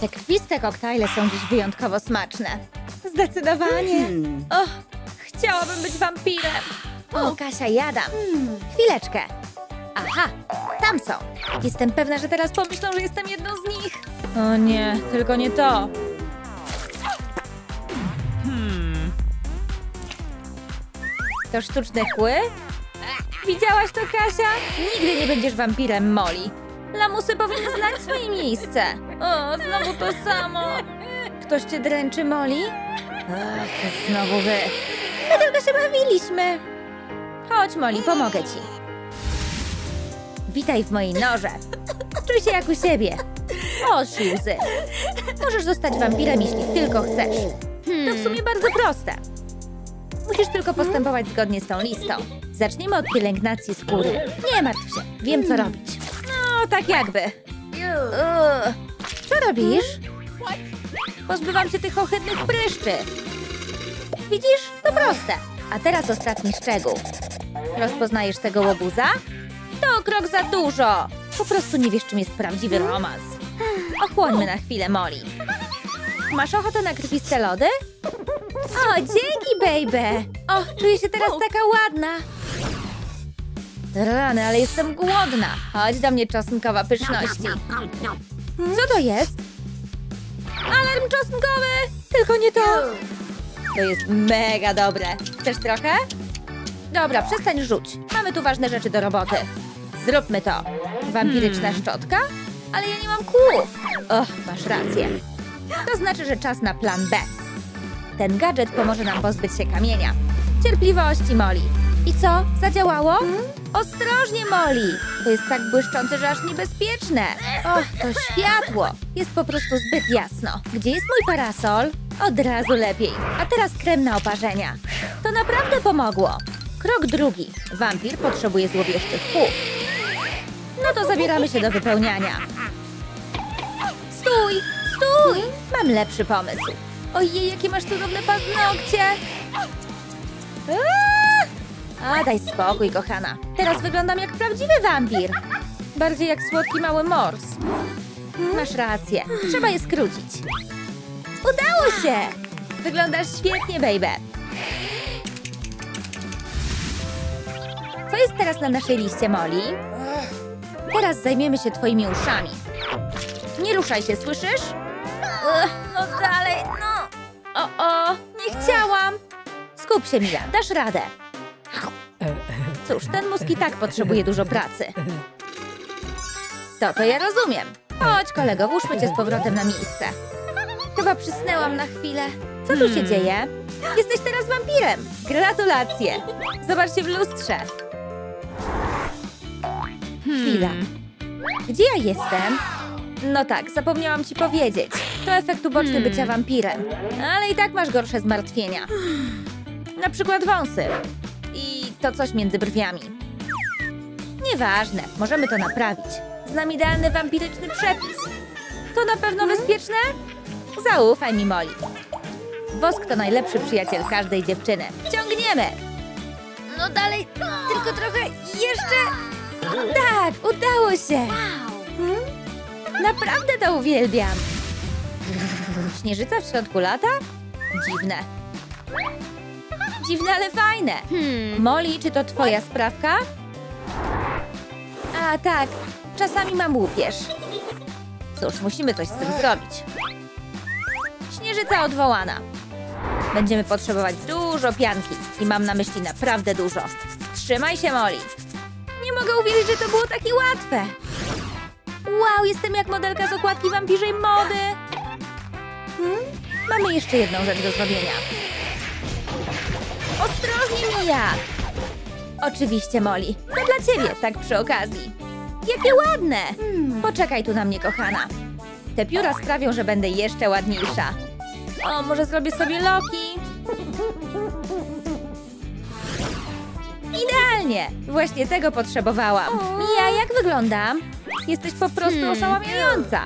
Te krwiste koktajle są dziś wyjątkowo smaczne. Zdecydowanie. Och, chciałabym być wampirem. O, Kasia, jadam. Chwileczkę. Aha, tam są. Jestem pewna, że teraz pomyślą, że jestem jedną z nich. O nie, tylko nie to. To sztuczne kły? Widziałaś to, Kasia? Nigdy nie będziesz wampirem, Molly. Lamusy powinny znać swoje miejsce. O, znowu to samo. Ktoś cię dręczy, Molly? Ach, to znowu wy. My tylko się bawiliśmy. Chodź, Molly, pomogę ci. Witaj w mojej norze. Czuj się jak u siebie. Osi łzy. Możesz zostać wampirem, jeśli tylko chcesz. To w sumie bardzo proste. Musisz tylko postępować zgodnie z tą listą. Zacznijmy od pielęgnacji skóry. Nie martw się, wiem co robić. No, tak jakby. Co robisz? Pozbywam się tych ohydnych pryszczy. Widzisz? To proste. A teraz ostatni szczegół. Rozpoznajesz tego łobuza? To krok za dużo. Po prostu nie wiesz, czym jest prawdziwy romans. Ochłońmy na chwilę, Molly. Masz ochotę na krwiste lody? O, dzięki, baby! Och, czuję się teraz taka ładna. Rany, ale jestem głodna. Chodź do mnie, czosnkowa pyszności. Co to jest? Alarm czosnkowy! Tylko nie to! To jest mega dobre. Chcesz trochę? Dobra, przestań rzuć. Mamy tu ważne rzeczy do roboty. Zróbmy to. Wampiryczna szczotka? Ale ja nie mam kłów. Och, masz rację. To znaczy, że czas na plan B. Ten gadżet pomoże nam pozbyć się kamienia. Cierpliwości, Molly. I co? Zadziałało? Ostrożnie, Molly! To jest tak błyszczące, że aż niebezpieczne. Och, to światło. Jest po prostu zbyt jasno. Gdzie jest mój parasol? Od razu lepiej. A teraz krem na oparzenia. To naprawdę pomogło. Krok drugi. Wampir potrzebuje złowieszczych kłów. No to zabieramy się do wypełniania. Stój! Stój! Mam lepszy pomysł. Ojej, jakie masz cudowne paznokcie! A, daj spokój, kochana. Teraz wyglądam jak prawdziwy wampir. Bardziej jak słodki mały mors. Masz rację. Trzeba je skrócić. Udało się! Wyglądasz świetnie, baby. Co jest teraz na naszej liście, Molly? Teraz zajmiemy się twoimi uszami. Nie ruszaj się, słyszysz? No dalej, no. O, nie chciałam. Skup się, Mia, dasz radę. Cóż, ten mózg i tak potrzebuje dużo pracy. To ja rozumiem. Chodź, kolego, włóżmy cię z powrotem na miejsce. Chyba przysnęłam na chwilę. Co tu się dzieje? Jesteś teraz wampirem. Gratulacje. Zobacz się w lustrze. Chwila. Gdzie ja jestem? No tak, zapomniałam ci powiedzieć. To efekt uboczny bycia wampirem. Ale i tak masz gorsze zmartwienia. Na przykład wąsy. I to coś między brwiami. Nieważne, możemy to naprawić. Znam idealny wampiryczny przepis. To na pewno bezpieczne? Zaufaj mi, Molly. Wosk to najlepszy przyjaciel każdej dziewczyny. Ciągniemy! No dalej, tylko trochę jeszcze... Tak, udało się! Naprawdę to uwielbiam! Śnieżyca w środku lata? Dziwne. Dziwne, ale fajne. Molly, czy to twoja sprawka? A tak, czasami mam łupież. Cóż, musimy coś z tym zrobić. Śnieżyca odwołana. Będziemy potrzebować dużo pianki. I mam na myśli naprawdę dużo. Trzymaj się, Molly. Nie mogę uwierzyć, że to było takie łatwe. Wow, jestem jak modelka z okładki wampirzej mody. Mamy jeszcze jedną rzecz do zrobienia. Ostrożnie, Mia! Oczywiście, Molly. To dla ciebie, tak przy okazji. Jakie ładne! Poczekaj tu na mnie, kochana. Te pióra sprawią, że będę jeszcze ładniejsza. O, może zrobię sobie loki? Idealnie! Właśnie tego potrzebowałam. Mia, jak wyglądam? Jesteś po prostu oszałamiająca.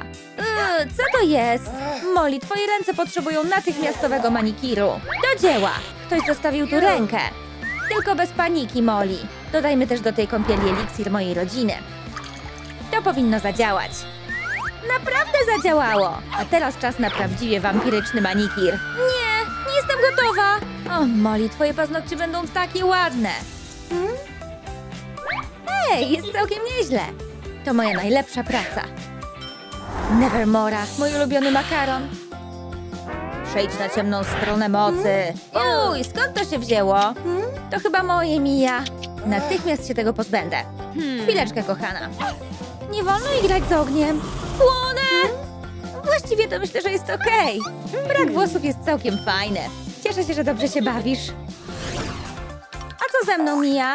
Co to jest? Molly, twoje ręce potrzebują natychmiastowego manikiru. Do dzieła! Ktoś zostawił tu rękę. Tylko bez paniki, Molly. Dodajmy też do tej kąpieli eliksir mojej rodziny. To powinno zadziałać. Naprawdę zadziałało! A teraz czas na prawdziwie wampiryczny manikir. Nie, nie jestem gotowa! O, Molly, twoje paznokcie będą takie ładne! Ej, jest całkiem nieźle! To moja najlepsza praca. Nevermora, mój ulubiony makaron. Przejdź na ciemną stronę mocy. Uj, skąd to się wzięło? To chyba moje, Mia. Natychmiast się tego pozbędę. Chwileczkę, kochana. Nie wolno igrać z ogniem. Płonę! Właściwie to myślę, że jest okej. Brak włosów jest całkiem fajny. Cieszę się, że dobrze się bawisz. A co ze mną, Mia?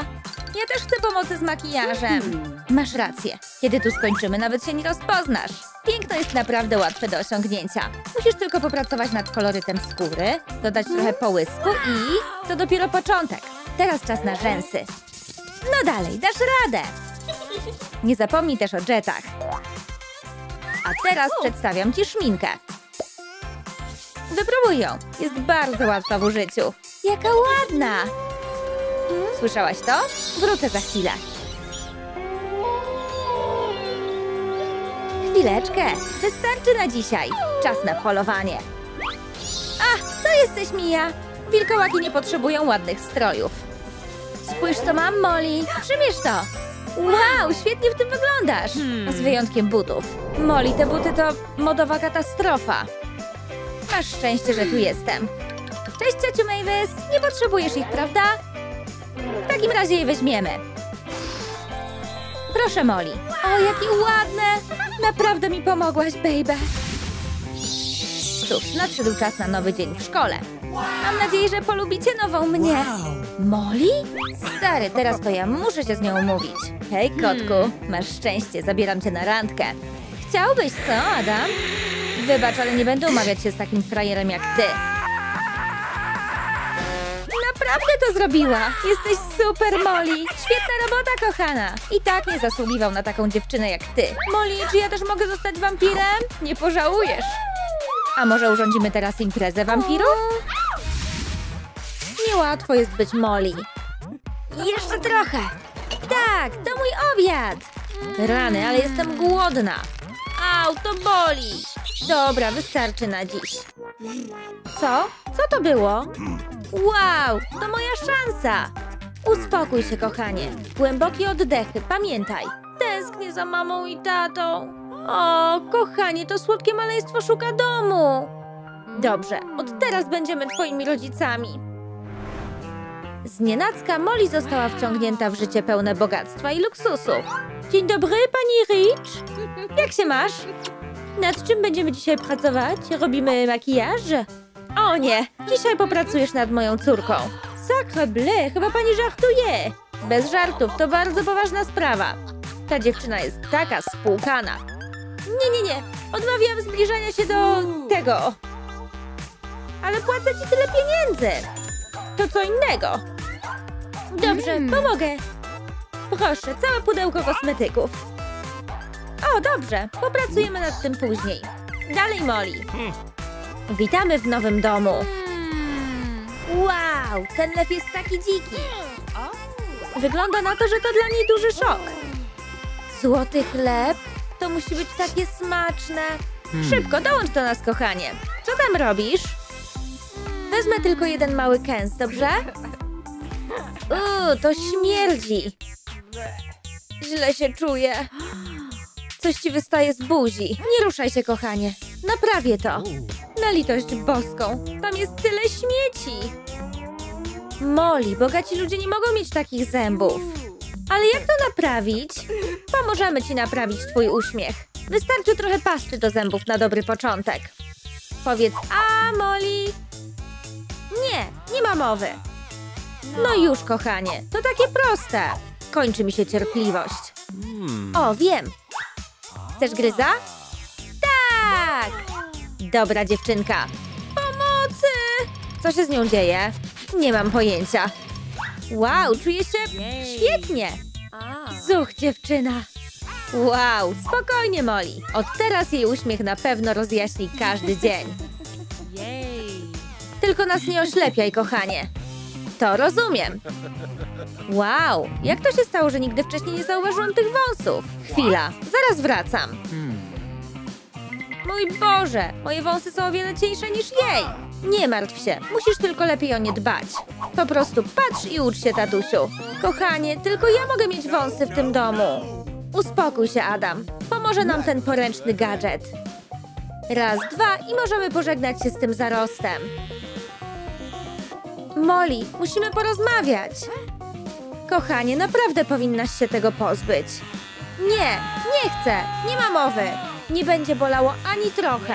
Ja też chcę pomocy z makijażem. Masz rację. Kiedy tu skończymy, nawet się nie rozpoznasz. Piękno jest naprawdę łatwe do osiągnięcia. Musisz tylko popracować nad kolorytem skóry, dodać trochę połysku i... To dopiero początek. Teraz czas na rzęsy. No dalej, dasz radę. Nie zapomnij też o jetach. A teraz przedstawiam ci szminkę. Wypróbuj ją. Jest bardzo łatwa w użyciu. Jaka ładna! Słyszałaś to? Wrócę za chwilę. Chwileczkę. Wystarczy na dzisiaj. Czas na polowanie. Ach, to jesteś, Mia. Wilkołaki nie potrzebują ładnych strojów. Spójrz, co mam, Molly. Przymierz to. Wow, świetnie w tym wyglądasz. Z wyjątkiem butów. Molly, te buty to modowa katastrofa. Masz szczęście, że tu jestem. Cześć, ciociu Mavis. Nie potrzebujesz ich, prawda? W takim razie je weźmiemy. Proszę, Molly. O, jakie ładne! Naprawdę mi pomogłaś, baby. Cóż, nadszedł czas na nowy dzień w szkole. Mam nadzieję, że polubicie nową mnie. Molly? Stary, teraz to ja muszę się z nią umówić. Hej, kotku. Masz szczęście, zabieram cię na randkę. Chciałbyś, co, Adam? Wybacz, ale nie będę umawiać się z takim frajerem jak ty. Naprawdę to zrobiła! Jesteś super, Molly! Świetna robota, kochana! I tak nie zasługiwał na taką dziewczynę jak ty. Molly, czy ja też mogę zostać wampirem? Nie pożałujesz! A może urządzimy teraz imprezę wampirów? Niełatwo jest być Molly. Jeszcze trochę! Tak, to mój obiad! Rany, ale jestem głodna! Au, to boli! Dobra, wystarczy na dziś. Co? Co to było? Wow, to moja szansa! Uspokój się, kochanie. Głębokie oddechy, pamiętaj. Tęsknię za mamą i tatą. O, kochanie, to słodkie maleństwo szuka domu. Dobrze, od teraz będziemy twoimi rodzicami. Znienacka Molly została wciągnięta w życie pełne bogactwa i luksusu. Dzień dobry, pani Rich. Jak się masz? Nad czym będziemy dzisiaj pracować? Robimy makijaż? O nie, dzisiaj popracujesz nad moją córką. Sacre bleu, chyba pani żartuje. Bez żartów, to bardzo poważna sprawa. Ta dziewczyna jest taka spłukana. Nie, odmawiam zbliżania się do tego. Ale płacę ci tyle pieniędzy. To co innego. Dobrze, pomogę. Proszę, całe pudełko kosmetyków. O, dobrze, popracujemy nad tym później. Dalej, Molly. Witamy w nowym domu. Wow, ten lew jest taki dziki. Wygląda na to, że to dla niej duży szok. Złoty chleb? To musi być takie smaczne. Szybko, dołącz do nas, kochanie. Co tam robisz? Wezmę tylko jeden mały kęs, dobrze? To śmierdzi. Źle się czuję. Coś ci wystaje z buzi. Nie ruszaj się, kochanie. Naprawię to. Na litość boską. Tam jest tyle śmieci. Molly, bogaci ludzie nie mogą mieć takich zębów. Ale jak to naprawić? Pomożemy ci naprawić twój uśmiech. Wystarczy trochę pasty do zębów na dobry początek. Powiedz, a Molly... Nie, nie ma mowy. No już, kochanie, to takie proste. Kończy mi się cierpliwość. O, wiem. Chcesz gryza? Tak! Dobra dziewczynka. Pomocy! Co się z nią dzieje? Nie mam pojęcia. Wow, czuję się świetnie. Zuch, dziewczyna. Wow, spokojnie, Molly. Od teraz jej uśmiech na pewno rozjaśni każdy dzień. Tylko nas nie oślepiaj, kochanie. To rozumiem. Wow, jak to się stało, że nigdy wcześniej nie zauważyłam tych wąsów? Chwila, zaraz wracam. Mój Boże, moje wąsy są o wiele cieńsze niż jej. Nie martw się, musisz tylko lepiej o nie dbać. Po prostu patrz i ucz się, tatusiu. Kochanie, tylko ja mogę mieć wąsy w tym domu. Uspokój się, Adam. Pomoże nam ten poręczny gadżet. Raz, dwa i możemy pożegnać się z tym zarostem. Molly, musimy porozmawiać. Kochanie, naprawdę powinnaś się tego pozbyć. Nie, nie chcę, nie ma mowy. Nie będzie bolało ani trochę.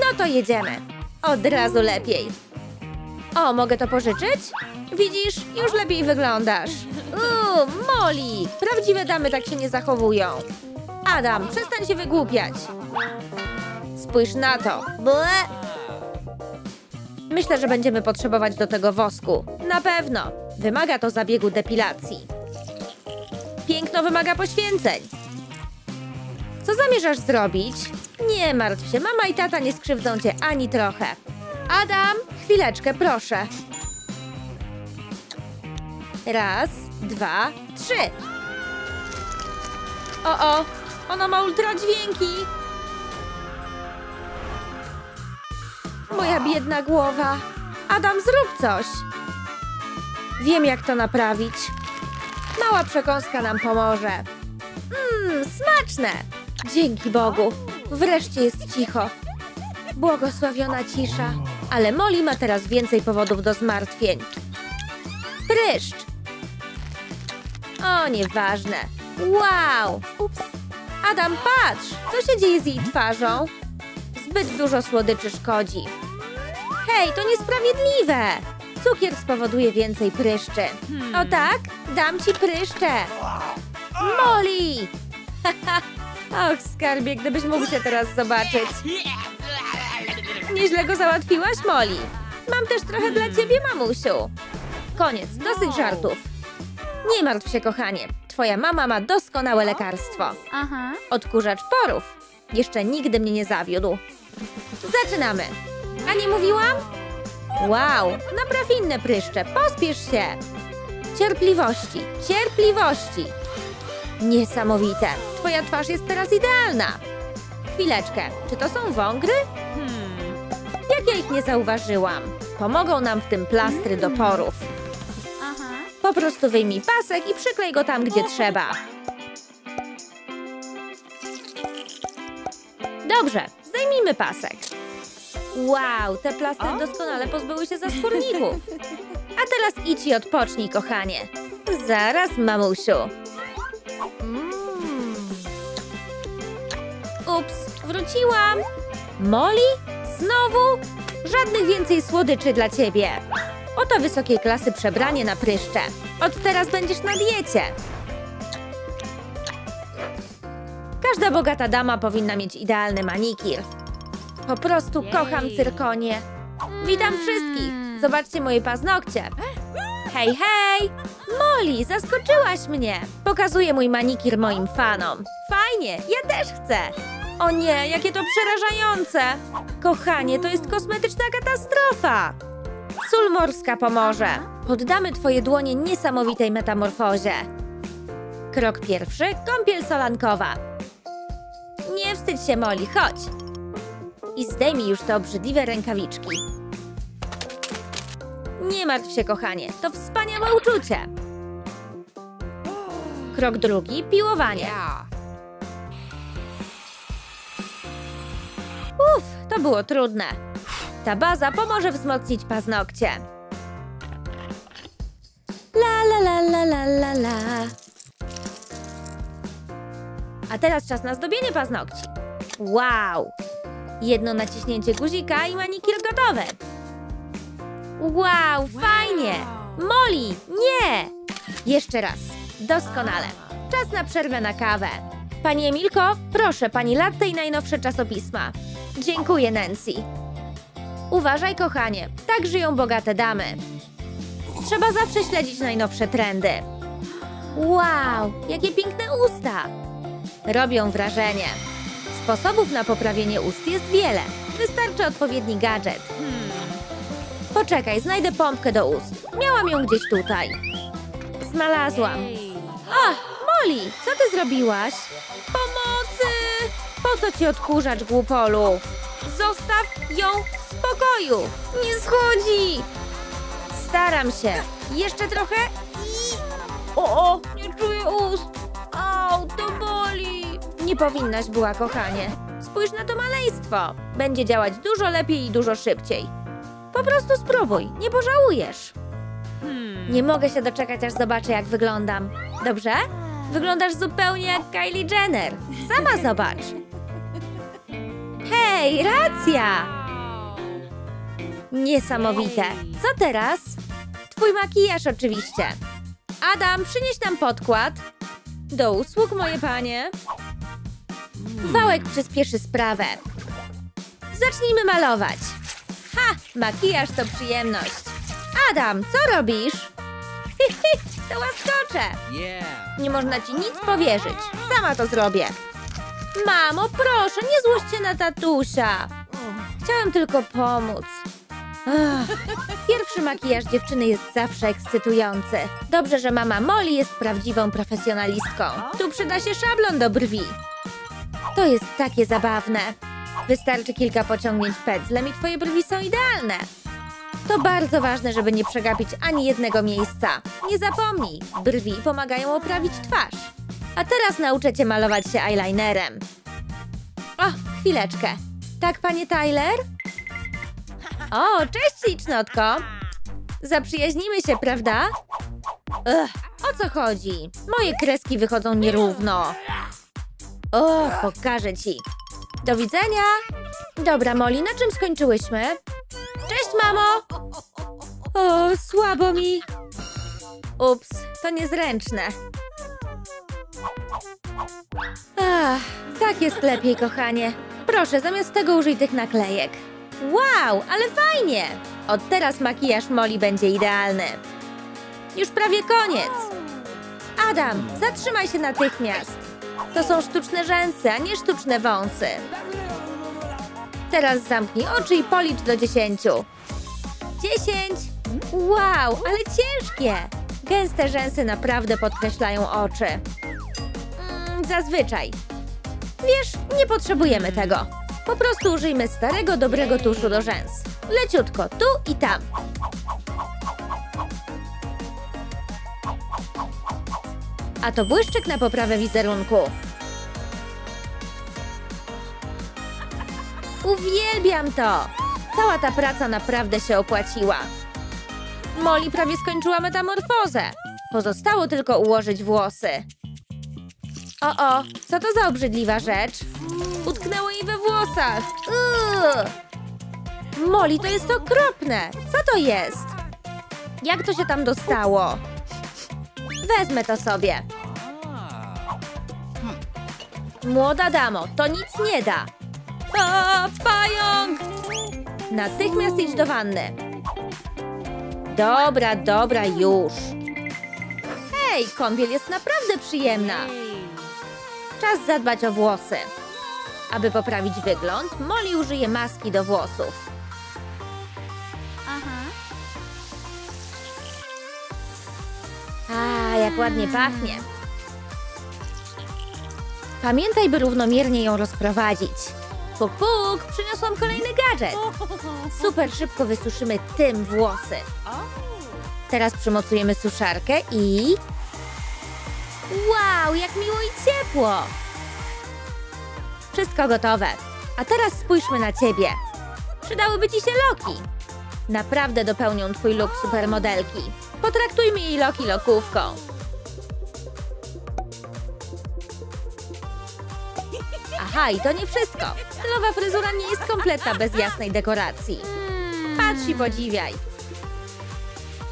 No to jedziemy. Od razu lepiej. O, mogę to pożyczyć? Widzisz, już lepiej wyglądasz. Molly, prawdziwe damy tak się nie zachowują. Adam, przestań się wygłupiać. Spójrz na to. Myślę, że będziemy potrzebować do tego wosku. Na pewno. Wymaga to zabiegu depilacji. Piękno wymaga poświęceń. Co zamierzasz zrobić? Nie martw się, mama i tata nie skrzywdzą cię ani trochę. Adam, chwileczkę, proszę. Raz, dwa, trzy. O, ono ma ultradźwięki. Moja biedna głowa. Adam, zrób coś. Wiem, jak to naprawić. Mała przekąska nam pomoże. Smaczne. Dzięki Bogu. Wreszcie jest cicho. Błogosławiona cisza. Ale Molly ma teraz więcej powodów do zmartwień. Pryszcz. O, nieważne. Wow. Ups. Adam, patrz. Co się dzieje z jej twarzą? Zbyt dużo słodyczy szkodzi. Hej, to niesprawiedliwe! Cukier spowoduje więcej pryszczy. O tak? Dam ci pryszcze! Molly! Och, skarbie, gdybyś mógł się teraz zobaczyć. Nieźle go załatwiłaś, Molly. Mam też trochę dla ciebie, mamusiu. Koniec, dosyć żartów. Nie martw się, kochanie. Twoja mama ma doskonałe lekarstwo. Odkurzacz porów. Jeszcze nigdy mnie nie zawiódł. Zaczynamy. A nie mówiłam? Wow, napraw inne pryszcze. Pospiesz się. Cierpliwości, cierpliwości. Niesamowite. Twoja twarz jest teraz idealna. Chwileczkę, czy to są wągry? Jak ja ich nie zauważyłam. Pomogą nam w tym plastry do porów. Po prostu wyjmij pasek i przyklej go tam, gdzie trzeba. Dobrze, zdejmijmy pasek. Wow, te plastry doskonale pozbyły się zaskórników. A teraz idź i odpocznij, kochanie. Zaraz, mamusiu. Ups, wróciłam. Molly? Znowu? Żadnych więcej słodyczy dla ciebie. Oto wysokiej klasy przebranie na pryszcze. Od teraz będziesz na diecie. Każda bogata dama powinna mieć idealny manikir. Po prostu kocham cyrkonie. Witam wszystkich. Zobaczcie moje paznokcie. Hej, hej! Molly, zaskoczyłaś mnie. Pokazuję mój manikir moim fanom. Fajnie, ja też chcę. O nie, jakie to przerażające. Kochanie, to jest kosmetyczna katastrofa. Sól morska pomoże. Poddamy twoje dłonie niesamowitej metamorfozie. Krok pierwszy, kąpiel solankowa. Nie wstydź się, Molly, chodź. I zdejmij już te obrzydliwe rękawiczki. Nie martw się, kochanie, to wspaniałe uczucie. Krok drugi, piłowanie. Uff, to było trudne. Ta baza pomoże wzmocnić paznokcie. La la la la la la la. A teraz czas na zdobienie paznokci. Wow! Jedno naciśnięcie guzika i manikir gotowy. Wow, fajnie! Molly, nie! Jeszcze raz. Doskonale. Czas na przerwę na kawę. Pani Emilko, proszę, pani latte i najnowsze czasopisma. Dziękuję, Nancy. Uważaj, kochanie, tak żyją bogate damy. Trzeba zawsze śledzić najnowsze trendy. Wow, jakie piękne usta! Robią wrażenie. Sposobów na poprawienie ust jest wiele. Wystarczy odpowiedni gadżet. Poczekaj, znajdę pompkę do ust. Miałam ją gdzieś tutaj. Znalazłam. Ach, Molly, co ty zrobiłaś? Pomocy! Po co ci odkurzacz, głupolu? Zostaw ją w spokoju! Nie schodzi! Staram się. Jeszcze trochę i... O, nie czuję ust. Au, to boli. Nie powinnaś była, kochanie. Spójrz na to maleństwo. Będzie działać dużo lepiej i dużo szybciej. Po prostu spróbuj, nie pożałujesz. Nie mogę się doczekać, aż zobaczę, jak wyglądam. Dobrze? Wyglądasz zupełnie jak Kylie Jenner. Sama zobacz. Hej, racja! Niesamowite. Co teraz? Twój makijaż oczywiście. Adam, przynieś nam podkład. Do usług, moje panie. Wałek przyspieszy sprawę. Zacznijmy malować. Ha! Makijaż to przyjemność. Adam, co robisz? To łaskocze. Nie można ci nic powierzyć. Sama to zrobię. Mamo, proszę, nie złość się na tatusia. Chciałem tylko pomóc. Pierwszy makijaż dziewczyny jest zawsze ekscytujący. Dobrze, że mama Molly jest prawdziwą profesjonalistką. Tu przyda się szablon do brwi. To jest takie zabawne. Wystarczy kilka pociągnięć pędzlem i twoje brwi są idealne. To bardzo ważne, żeby nie przegapić ani jednego miejsca. Nie zapomnij, brwi pomagają oprawić twarz. A teraz nauczę cię malować się eyelinerem. O, chwileczkę. Tak, panie Tyler? O, cześć, licznotko. Zaprzyjaźnimy się, prawda? O co chodzi? Moje kreski wychodzą nierówno. O, pokażę ci. Do widzenia. Dobra, Molly, na czym skończyłyśmy? Cześć, mamo! O, słabo mi. Ups, to niezręczne. Ach, tak jest lepiej, kochanie. Proszę, zamiast tego użyj tych naklejek. Wow, ale fajnie! Od teraz makijaż Molly będzie idealny. Już prawie koniec. Adam, zatrzymaj się natychmiast. To są sztuczne rzęsy, a nie sztuczne wąsy. Teraz zamknij oczy i policz do 10. 10! Wow, ale ciężkie! Gęste rzęsy naprawdę podkreślają oczy. Zazwyczaj. Wiesz, nie potrzebujemy tego. Po prostu użyjmy starego, dobrego tuszu do rzęs. Leciutko, tu i tam. A to błyszczyk na poprawę wizerunku. Uwielbiam to! Cała ta praca naprawdę się opłaciła. Molly prawie skończyła metamorfozę. Pozostało tylko ułożyć włosy. O, co to za obrzydliwa rzecz? Utknęło jej we włosach. Molly, to jest okropne. Co to jest? Jak to się tam dostało? Wezmę to sobie. Młoda damo, to nic nie da. O, pająk! Natychmiast idź do wanny. Dobra, już. Hej, kąpiel jest naprawdę przyjemna. Czas zadbać o włosy. Aby poprawić wygląd, Molly użyje maski do włosów. A, jak ładnie pachnie. Pamiętaj, by równomiernie ją rozprowadzić. Puk, puk! Przyniosłam kolejny gadżet. Super szybko wysuszymy tym włosy. Teraz przymocujemy suszarkę i... Wow, jak miło i ciepło! Wszystko gotowe. A teraz spójrzmy na ciebie. Przydałyby ci się loki. Naprawdę dopełnią twój look supermodelki. Potraktujmy jej loki lokówką. Aha, i to nie wszystko. Stylowa fryzura nie jest kompletna bez jasnej dekoracji. Patrz i podziwiaj.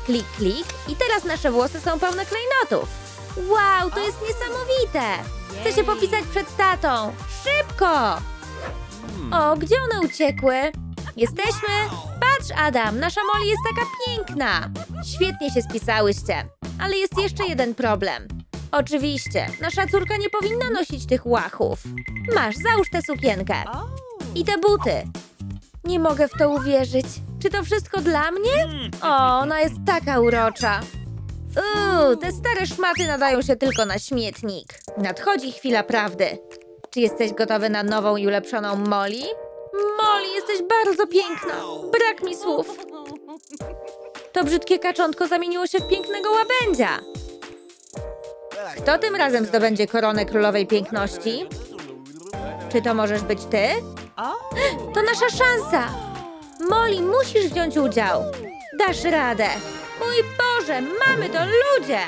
Klik, klik i teraz nasze włosy są pełne klejnotów. Wow, to jest niesamowite. Chcę się popisać przed tatą. Szybko! O, gdzie one uciekły? Jesteśmy? Patrz, Adam, nasza Molly jest taka piękna. Świetnie się spisałyście. Ale jest jeszcze jeden problem. Oczywiście, nasza córka nie powinna nosić tych łachów. Masz, załóż tę sukienkę. I te buty. Nie mogę w to uwierzyć. Czy to wszystko dla mnie? O, ona jest taka urocza. Te stare szmaty nadają się tylko na śmietnik. Nadchodzi chwila prawdy. Czy jesteś gotowy na nową i ulepszoną Molly? Molly, jesteś bardzo piękna! Brak mi słów! To brzydkie kaczątko zamieniło się w pięknego łabędzia! Kto tym razem zdobędzie koronę królowej piękności? Czy to możesz być ty? To nasza szansa! Molly, musisz wziąć udział! Dasz radę! Mój Boże, mamy to, ludzie!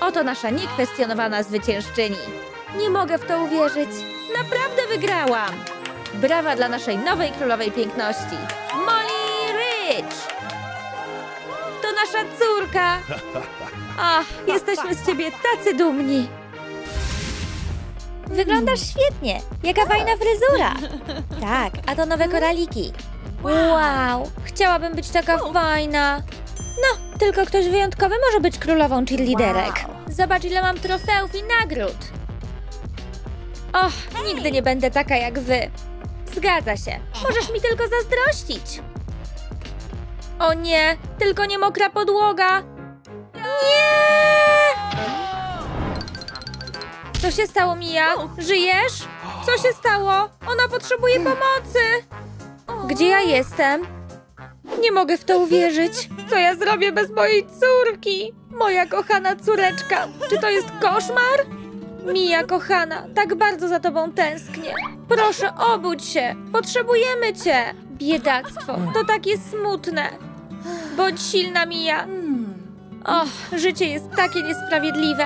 Oto nasza niekwestionowana zwyciężczyni. Nie mogę w to uwierzyć. Naprawdę wygrałam! Brawa dla naszej nowej królowej piękności. Molly Rich! To nasza córka! Ach, jesteśmy z ciebie tacy dumni! Wyglądasz świetnie! Jaka fajna fryzura! Tak, a to nowe koraliki. Wow! Chciałabym być taka fajna! No, tylko ktoś wyjątkowy może być królową cheerleaderek. Zobacz, ile mam trofeów i nagród. Och, nigdy nie będę taka jak wy. Zgadza się. Możesz mi tylko zazdrościć. O nie, tylko nie mokra podłoga. Nie! Co się stało, Mia? Żyjesz? Co się stało? Ona potrzebuje pomocy. Gdzie ja jestem? Nie mogę w to uwierzyć. Co ja zrobię bez mojej córki? Moja kochana córeczka, czy to jest koszmar? Mia, kochana, tak bardzo za tobą tęsknię. Proszę, obudź się. Potrzebujemy cię. Biedactwo, to takie smutne. Bądź silna, Mia. Och, życie jest takie niesprawiedliwe.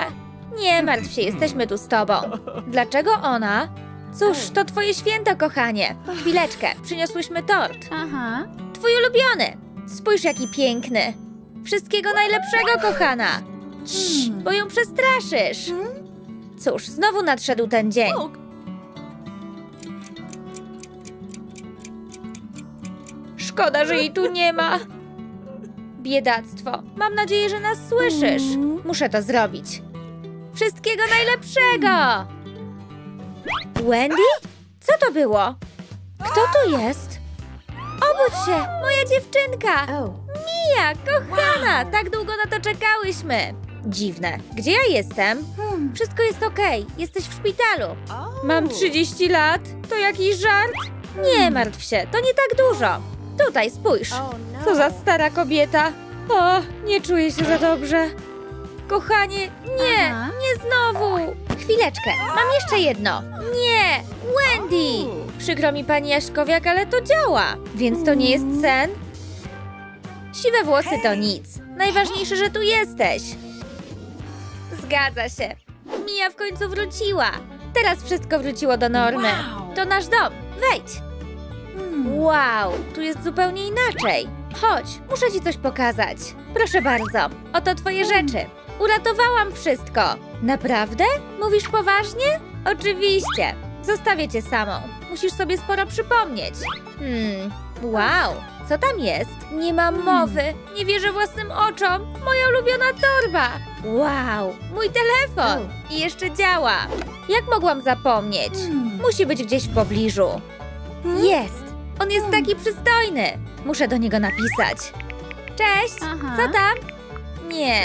Nie martw się, jesteśmy tu z tobą. Dlaczego ona? Cóż, to twoje święto, kochanie. Chwileczkę, przyniosłyśmy tort. Aha. Twój ulubiony! Spójrz, jaki piękny! Wszystkiego najlepszego, kochana! Cii, bo ją przestraszysz! Cóż, znowu nadszedł ten dzień. Szkoda, że jej tu nie ma. Biedactwo. Mam nadzieję, że nas słyszysz. Muszę to zrobić. Wszystkiego najlepszego! Wendy? Co to było? Kto tu jest? Obudź się, moja dziewczynka! Mia, kochana! Tak długo na to czekałyśmy! Dziwne. Gdzie ja jestem? Wszystko jest okej. Jesteś w szpitalu. Mam 30 lat? To jakiś żart? Nie martw się, to nie tak dużo. Tutaj, spójrz. Co za stara kobieta. O, nie czuję się za dobrze. Kochanie, nie! Nie znowu! Chwileczkę, mam jeszcze jedno. Nie! Wendy! Przykro mi, pani Jaśkowiak, ale to działa. Więc to nie jest sen? Siwe włosy to nic. Najważniejsze, że tu jesteś. Zgadza się. Mia w końcu wróciła. Teraz wszystko wróciło do normy. To nasz dom. Wejdź. Wow, tu jest zupełnie inaczej. Chodź, muszę ci coś pokazać. Proszę bardzo, oto twoje rzeczy. Uratowałam wszystko. Naprawdę? Mówisz poważnie? Oczywiście. Zostawię cię samą. Musisz sobie sporo przypomnieć. Wow, co tam jest? Nie mam mowy, nie wierzę własnym oczom. Moja ulubiona torba. Wow, mój telefon. I jeszcze działa. Jak mogłam zapomnieć? Musi być gdzieś w pobliżu. Jest, on jest taki przystojny. Muszę do niego napisać. Cześć, co tam? Nie,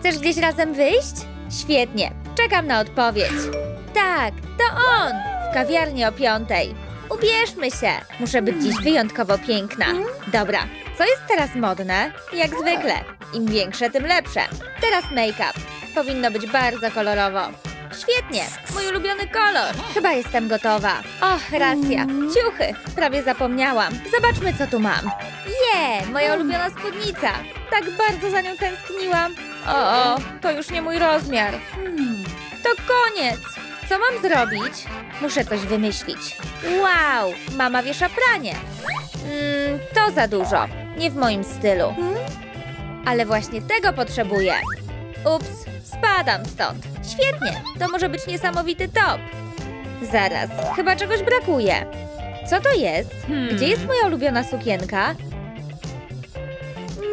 chcesz gdzieś razem wyjść? Świetnie, czekam na odpowiedź. Tak, to on. Kawiarnię o 5:00. Ubierzmy się. Muszę być dziś wyjątkowo piękna. Dobra, co jest teraz modne? Jak zwykle. Im większe, tym lepsze. Teraz make-up. Powinno być bardzo kolorowo. Świetnie. Mój ulubiony kolor. Chyba jestem gotowa. Och, racja. Ciuchy. Prawie zapomniałam. Zobaczmy, co tu mam. Moja ulubiona spódnica. Tak bardzo za nią tęskniłam. O, to już nie mój rozmiar. To koniec. Co mam zrobić? Muszę coś wymyślić. Wow, mama wiesza pranie. To za dużo. Nie w moim stylu. Ale właśnie tego potrzebuję. Ups, spadam stąd. Świetnie, to może być niesamowity top. Zaraz, chyba czegoś brakuje. Co to jest? Gdzie jest moja ulubiona sukienka?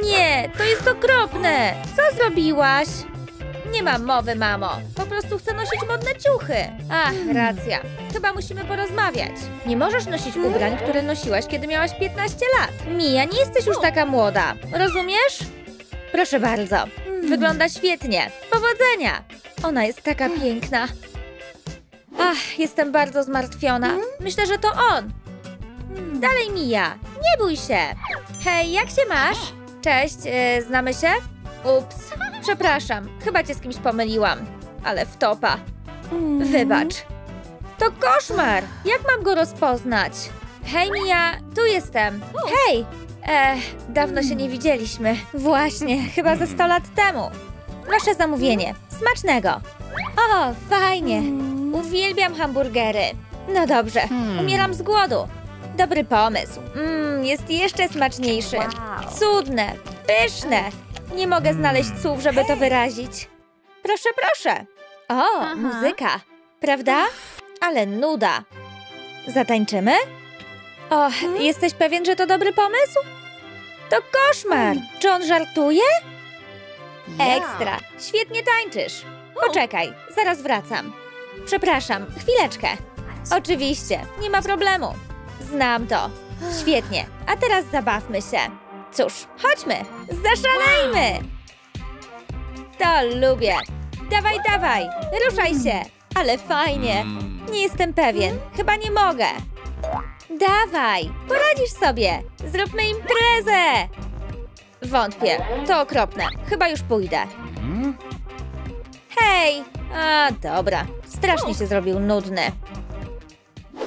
Nie, to jest okropne. Co zrobiłaś? Nie mam mowy, mamo. Po prostu chcę nosić modne ciuchy. Ach, racja. Chyba musimy porozmawiać. Nie możesz nosić ubrań, które nosiłaś, kiedy miałaś 15 lat. Mia, nie jesteś już taka młoda. Rozumiesz? Proszę bardzo. Wygląda świetnie. Powodzenia. Ona jest taka piękna. Ach, jestem bardzo zmartwiona. Myślę, że to on. Dalej, Mia. Nie bój się. Hej, jak się masz? Cześć, znamy się? Ups, przepraszam. Chyba cię z kimś pomyliłam. Ale wtopa. Wybacz. To koszmar. Jak mam go rozpoznać? Hej, Mia, tu jestem. Hej. Dawno się nie widzieliśmy. Właśnie, chyba ze 100 lat temu. Proszę zamówienie. Smacznego. O, fajnie. Uwielbiam hamburgery. No dobrze, umieram z głodu. Dobry pomysł. Jest jeszcze smaczniejszy. Cudne, pyszne. Nie mogę znaleźć słów, żeby to wyrazić. Proszę, proszę. O, muzyka. Prawda? Ale nuda. Zatańczymy? O, jesteś pewien, że to dobry pomysł? To koszmar. Czy on żartuje? Ekstra. Świetnie tańczysz. Poczekaj, zaraz wracam. Przepraszam, chwileczkę. Oczywiście, nie ma problemu. Znam to. Świetnie. A teraz zabawmy się. Cóż, chodźmy. Zaszalejmy. To lubię. Dawaj, dawaj. Ruszaj się. Ale fajnie. Nie jestem pewien. Chyba nie mogę. Dawaj. Poradzisz sobie. Zróbmy imprezę. Wątpię. To okropne. Chyba już pójdę. Hej. A, dobra. Strasznie się zrobił nudny.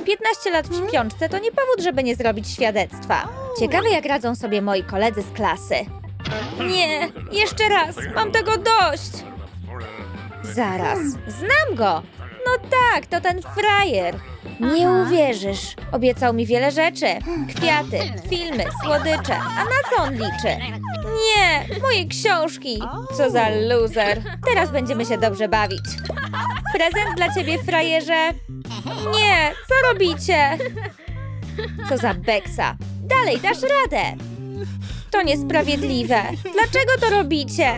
15 lat w śpiączce to nie powód, żeby nie zrobić świadectwa. Ciekawe, jak radzą sobie moi koledzy z klasy. Nie, jeszcze raz, mam tego dość. Zaraz, znam go. No tak, to ten frajer. Nie uwierzysz. Obiecał mi wiele rzeczy. Kwiaty, filmy, słodycze. A na co on liczy? Nie, moje książki. Co za loser. Teraz będziemy się dobrze bawić. Prezent dla ciebie, frajerze. Nie, co robicie? Co za beksa. Dalej, dasz radę. To niesprawiedliwe. Dlaczego to robicie?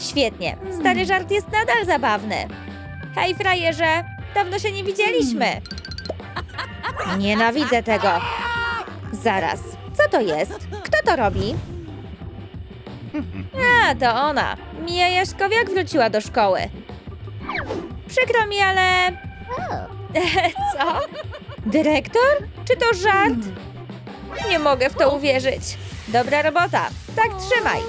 Świetnie. Stary żart jest nadal zabawny. Hej, frajerze. Dawno się nie widzieliśmy. Nienawidzę tego. Zaraz. Co to jest? Kto to robi? A, to ona. Mia Jaśkowiak wróciła do szkoły. Przykro mi, ale... Co? Dyrektor? Czy to żart? Nie mogę w to uwierzyć. Dobra robota. Tak trzymaj.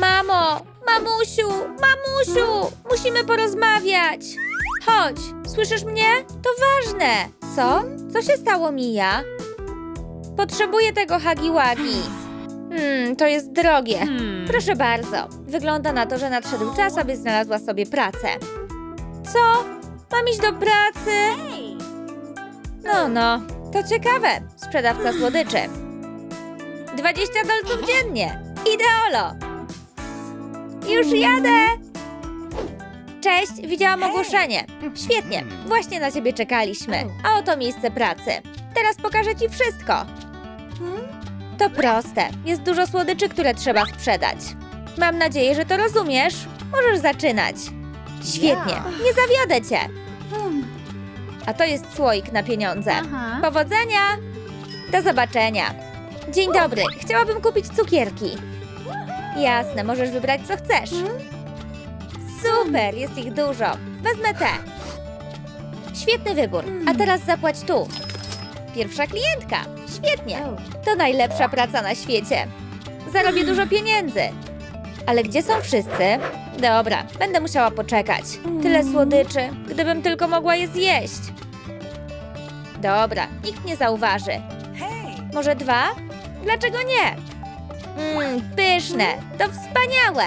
Mamo, mamusiu, mamusiu, musimy porozmawiać. Chodź, słyszysz mnie? To ważne. Co? Co się stało, Mia? Potrzebuję tego hagiwagi. To jest drogie. Proszę bardzo. Wygląda na to, że nadszedł czas, aby znalazła sobie pracę. Co? Mam iść do pracy? No, to ciekawe. Sprzedawca słodyczy. 20 dolców dziennie. Ideolo. Już jadę. Cześć, widziałam ogłoszenie. Świetnie, właśnie na ciebie czekaliśmy. A oto miejsce pracy. Teraz pokażę ci wszystko. To proste. Jest dużo słodyczy, które trzeba sprzedać. Mam nadzieję, że to rozumiesz. Możesz zaczynać. Świetnie, nie zawiodę cię. A to jest słoik na pieniądze. Powodzenia! Do zobaczenia. Dzień dobry, chciałabym kupić cukierki. Jasne, możesz wybrać co chcesz. Super, jest ich dużo. Wezmę te. Świetny wybór, a teraz zapłać tu. Pierwsza klientka, świetnie. To najlepsza praca na świecie. Zarobię dużo pieniędzy. Ale gdzie są wszyscy? Dobra, będę musiała poczekać. Tyle słodyczy, gdybym tylko mogła je zjeść. Dobra, nikt nie zauważy. Może dwa? Dlaczego nie? Pyszne, to wspaniałe.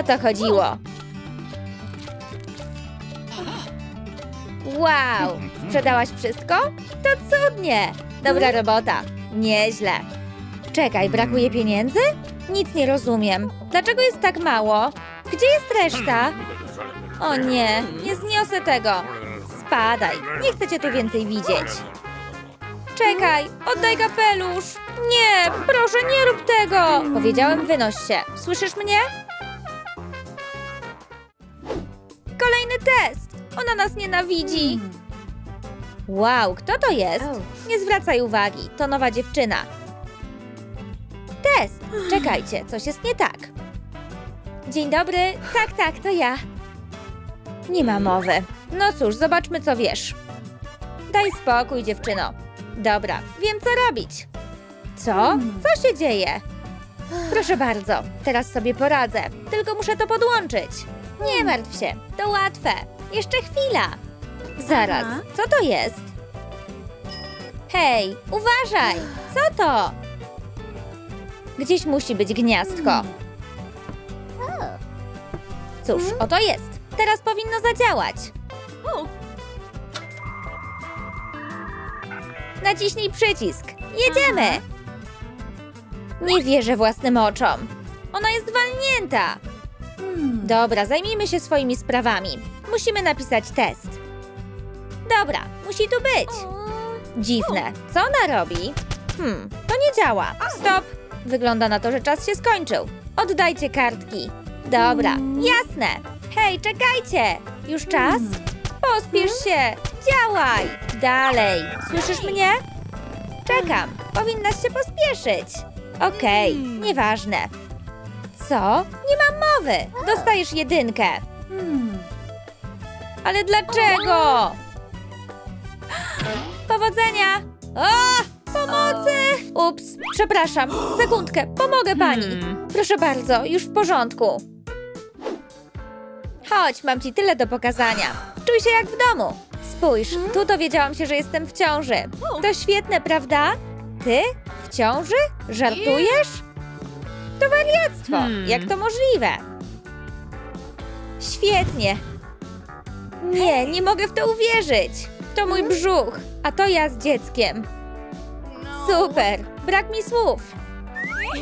O to chodziło. Wow, sprzedałaś wszystko? To cudnie. Dobra robota, nieźle. Czekaj, brakuje pieniędzy? Nic nie rozumiem. Dlaczego jest tak mało? Gdzie jest reszta? O nie, nie zniosę tego. Spadaj, nie chcę cię tu więcej widzieć. Czekaj, oddaj kapelusz. Nie, proszę, nie rób tego. Powiedziałem, wynoś się. Słyszysz mnie? Kolejny test. Ona nas nienawidzi. Wow, kto to jest? Nie zwracaj uwagi, to nowa dziewczyna. Test. Czekajcie, coś jest nie tak. Dzień dobry. Tak, to ja. Nie ma mowy. No cóż, zobaczmy, co wiesz. Daj spokój, dziewczyno. Dobra, wiem, co robić. Co? Co się dzieje? Proszę bardzo, teraz sobie poradzę. Tylko muszę to podłączyć. Nie martw się, to łatwe. Jeszcze chwila. Zaraz, co to jest? Hej, uważaj! Co to? Gdzieś musi być gniazdko. Cóż, oto jest. Teraz powinno zadziałać. Naciśnij przycisk. Jedziemy! Nie wierzę własnym oczom. Ona jest walnięta. Dobra, zajmijmy się swoimi sprawami. Musimy napisać test. Dobra, musi tu być. Dziwne. Co ona robi? To nie działa. Stop. Wygląda na to, że czas się skończył. Oddajcie kartki. Dobra, jasne. Hej, czekajcie. Już czas? Pospiesz się. Działaj. Dalej. Słyszysz mnie? Czekam. Powinnaś się pospieszyć. Okej, nieważne. Co? Nie mam mowy. Dostajesz jedynkę. Ale dlaczego? Powodzenia! O! Pomocy! Ups, przepraszam. Sekundkę, pomogę pani. Proszę bardzo, już w porządku. Chodź, mam ci tyle do pokazania. Czuj się jak w domu. Spójrz, tu dowiedziałam się, że jestem w ciąży. To świetne, prawda? Ty? W ciąży? Żartujesz? To wariactwo. Jak to możliwe? Świetnie. Nie, nie mogę w to uwierzyć. To mój brzuch, a to ja z dzieckiem. Super, brak mi słów.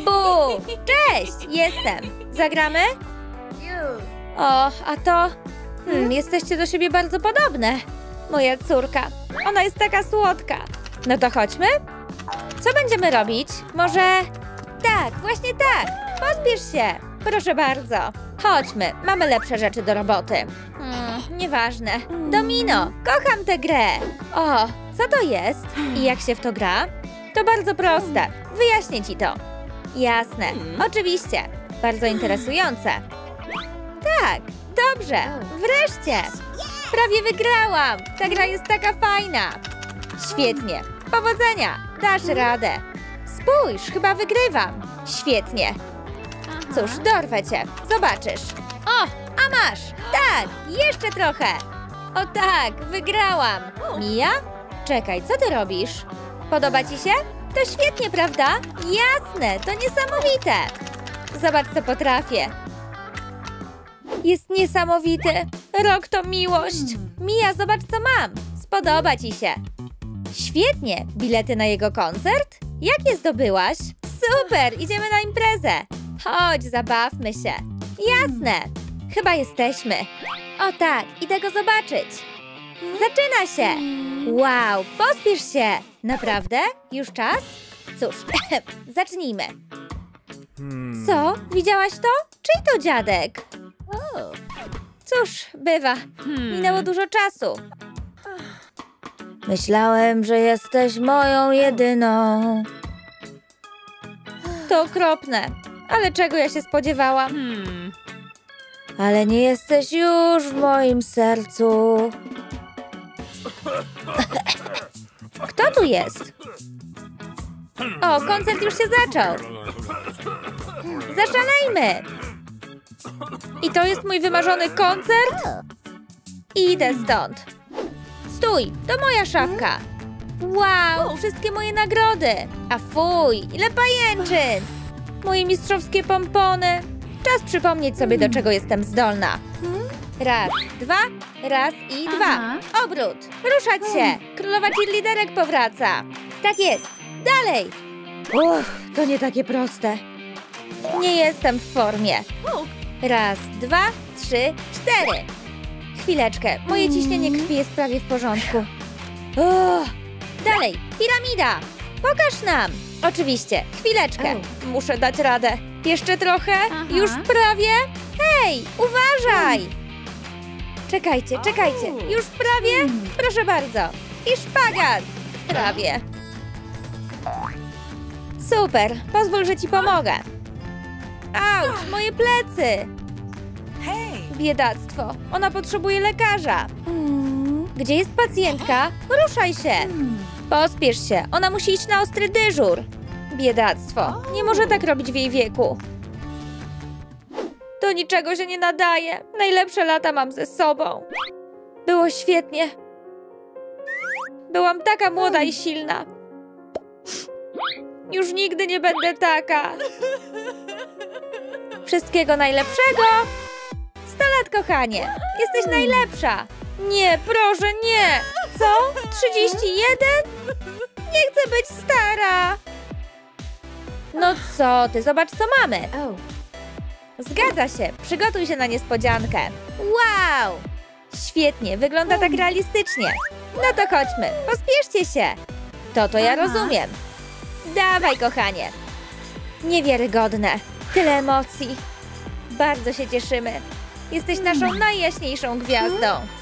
Bu, cześć, jestem. Zagramy? O, a to... jesteście do siebie bardzo podobne. Moja córka, ona jest taka słodka. No to chodźmy. Co będziemy robić? Może... Tak, właśnie tak. Pospiesz się. Proszę bardzo. Chodźmy, mamy lepsze rzeczy do roboty. Nieważne. Domino, kocham tę grę. O, co to jest? I jak się w to gra? To bardzo proste. Wyjaśnię ci to. Jasne, oczywiście. Bardzo interesujące. Tak, dobrze. Wreszcie. Prawie wygrałam. Ta gra jest taka fajna. Świetnie. Powodzenia. Dasz radę. Spójrz, chyba wygrywam. Świetnie. Cóż, dorwę cię. Zobaczysz. O, a masz. Tak, jeszcze trochę. O tak, wygrałam. Mia? Czekaj, co ty robisz? Podoba ci się? To świetnie, prawda? Jasne, to niesamowite. Zobacz, co potrafię. Jest niesamowity. Rok to miłość. Mia, zobacz, co mam. Spodoba ci się. Świetnie. Bilety na jego koncert? Jak je zdobyłaś? Super, idziemy na imprezę. Chodź, zabawmy się. Jasne. Chyba jesteśmy. O tak, idę go zobaczyć. Zaczyna się. Wow, pospiesz się. Naprawdę? Już czas? Cóż, zacznijmy. Co? Widziałaś to? Czyj to dziadek? Cóż, bywa. Minęło dużo czasu. Myślałem, że jesteś moją jedyną. To okropne. Ale czego ja się spodziewałam? Ale nie jesteś już w moim sercu. Kto tu jest? O, koncert już się zaczął. Zaszalejmy. I to jest mój wymarzony koncert? Idę stąd. Stój, to moja szafka. Wow, wszystkie moje nagrody. A fuj, ile pajęczyn. Moje mistrzowskie pompony. Czas przypomnieć sobie, do czego jestem zdolna. Raz i dwa. Obrót, ruszać się. Królowa cheerleaderek powraca. Tak jest, dalej. Uff, to nie takie proste. Nie jestem w formie. Raz, dwa, trzy, cztery. Chwileczkę, moje ciśnienie krwi jest prawie w porządku. Dalej, piramida. Pokaż nam. Oczywiście, chwileczkę. Muszę dać radę. Jeszcze trochę? Już prawie? Hej, uważaj! Czekajcie, czekajcie. Już prawie? Proszę bardzo. I szpagat. Prawie. Super, pozwól, że ci pomogę. Auć, moje plecy. Biedactwo. Ona potrzebuje lekarza. Gdzie jest pacjentka? Ruszaj się. Pospiesz się. Ona musi iść na ostry dyżur. Biedactwo. Nie może tak robić w jej wieku. Do niczego się nie nadaje. Najlepsze lata mam ze sobą. Było świetnie. Byłam taka młoda i silna. Już nigdy nie będę taka. Wszystkiego najlepszego. 100 lat, kochanie. Jesteś najlepsza. Nie, proszę, nie. Co? 31? Nie chcę być stara. No co ty? Zobacz, co mamy. Zgadza się. Przygotuj się na niespodziankę. Wow! Świetnie. Wygląda tak realistycznie. No to chodźmy. Pospieszcie się. To ja rozumiem. Dawaj, kochanie. Niewiarygodne. Tyle emocji. Bardzo się cieszymy. Jesteś naszą najjaśniejszą gwiazdą.